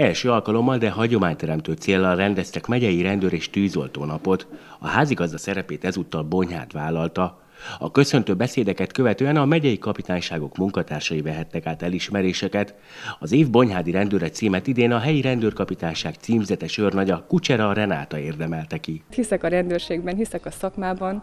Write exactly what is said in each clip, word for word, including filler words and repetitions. Első alkalommal, de hagyományteremtő céllal rendeztek megyei rendőr és tűzoltó napot. A házigazda szerepét ezúttal Bonyhád vállalta. A köszöntő beszédeket követően a megyei kapitányságok munkatársai vehettek át elismeréseket. Az év Bonyhádi rendőre címet idén a helyi rendőrkapitányság címzetes őrnagya, Kucsera Renáta érdemelte ki. Hiszek a rendőrségben, hiszek a szakmában,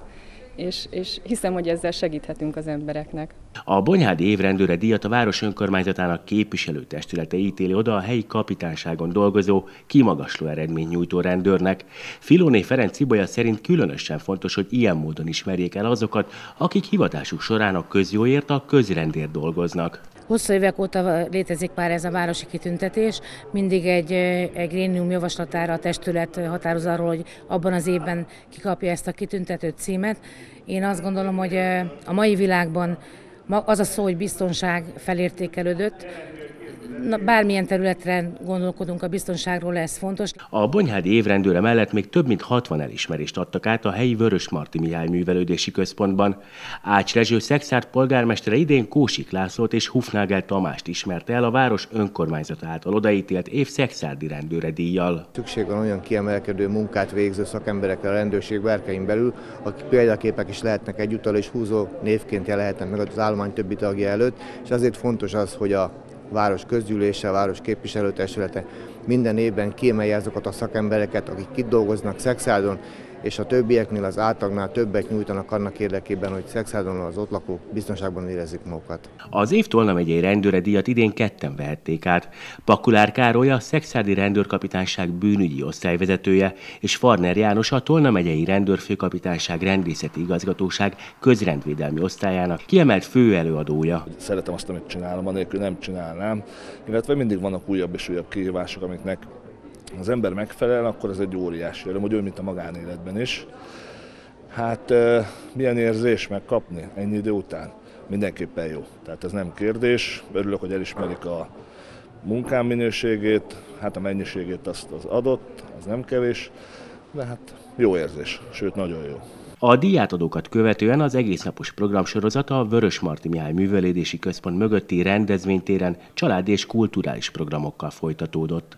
és, és hiszem, hogy ezzel segíthetünk az embereknek. A Bonyhádi évrendőre díjat a város önkormányzatának képviselőtestülete ítéli oda a helyi kapitányságon dolgozó, kimagasló eredménynyújtó rendőrnek. Filóné Ferencz Ibolya szerint különösen fontos, hogy ilyen módon ismerjék el azokat, akik hivatásuk során a közjóért, a közrendért dolgoznak. Hosszú évek óta létezik már ez a városi kitüntetés, mindig egy, egy grémium javaslatára a testület határoz arról, hogy abban az évben kikapja ezt a kitüntető címet. Én azt gondolom, hogy a mai világban az a szó, hogy biztonság felértékelődött. Na, bármilyen területre gondolkodunk, a biztonságról ez fontos. A Bonyhádi évrendőre mellett még több mint hatvan elismerést adtak át a helyi Vörösmarty Mihály Művelődési Központban. Ács Rezső Szexárd polgármestere idén Kósik Lászlót és Hufnagel Tamást ismerte el a város önkormányzata által odaítélt év szexárdi rendőre díjjal. Szükség van olyan kiemelkedő munkát végző szakemberekre a rendőrség berkein belül, akik példaképek is lehetnek egyúttal, és húzó névként jelenthetnek meg az állomány többi tagja előtt, és azért fontos az, hogy a város közgyűlése, a város képviselőtestülete minden évben kiemelje azokat a szakembereket, akik itt dolgoznak Szexárdon, és a többieknél, az átagnál többet nyújtanak annak érdekében, hogy Szexárdon az ott lakók biztonságban érezzük magukat. Az év Tolna megyei rendőre díjat idén ketten vehették át. Pakulár Károly, a Szexárdi Rendőrkapitányság bűnügyi osztályvezetője, és Farner János, a Tolna megyei Rendőr-főkapitányság Rendészeti Igazgatóság közrendvédelmi osztályának kiemelt főelőadója. Szeretem azt, amit csinálom, anélkül nem csinálnám, illetve mindig vannak újabb és újabb kihívások, amiknek az ember megfelel, akkor ez egy óriási öröm, hogy olyan, mint a magánéletben is. Hát euh, milyen érzés megkapni ennyi idő után? Mindenképpen jó. Tehát ez nem kérdés. Örülök, hogy elismerik a munkám minőségét, hát a mennyiségét azt az adott, az nem kevés, de hát jó érzés, sőt nagyon jó. A díjátadókat követően az egésznapos programsorozata a Vörösmarty Mihály Művelődési Központ mögötti rendezvénytéren családi és kulturális programokkal folytatódott.